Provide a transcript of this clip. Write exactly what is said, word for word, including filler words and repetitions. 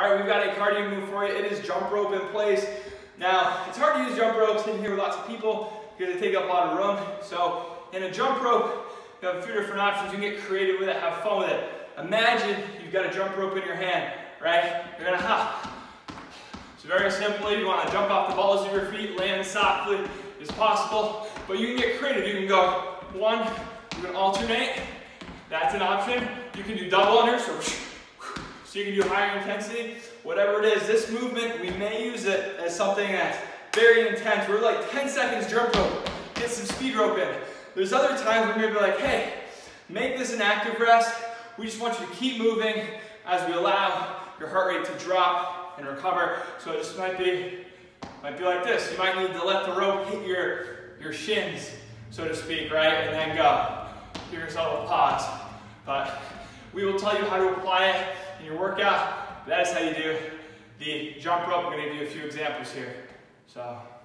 All right, we've got a cardio move for you. It is jump rope in place. Now, it's hard to use jump ropes in here with lots of people because they take up a lot of room. So in a jump rope, you have a few different options. You can get creative with it, have fun with it. Imagine you've got a jump rope in your hand, right? You're gonna hop. So very simply, you wanna jump off the balls of your feet, land softly as possible, but you can get creative. You can go one, you can alternate. That's an option. You can do double under, so, so you can do higher intensity. Whatever it is, this movement, we may use it as something that's very intense. We're like ten seconds jump rope, get some speed rope in. There's other times we may be like, hey, make this an active rest. We just want you to keep moving as we allow your heart rate to drop and recover. So it just might be, might be like this. You might need to let the rope hit your, your shins, so to speak, right? And then go. Give yourself a pause. But we will tell you how to apply it in your workout. That is how you do the jump rope. I'm going to give you a few examples here. So.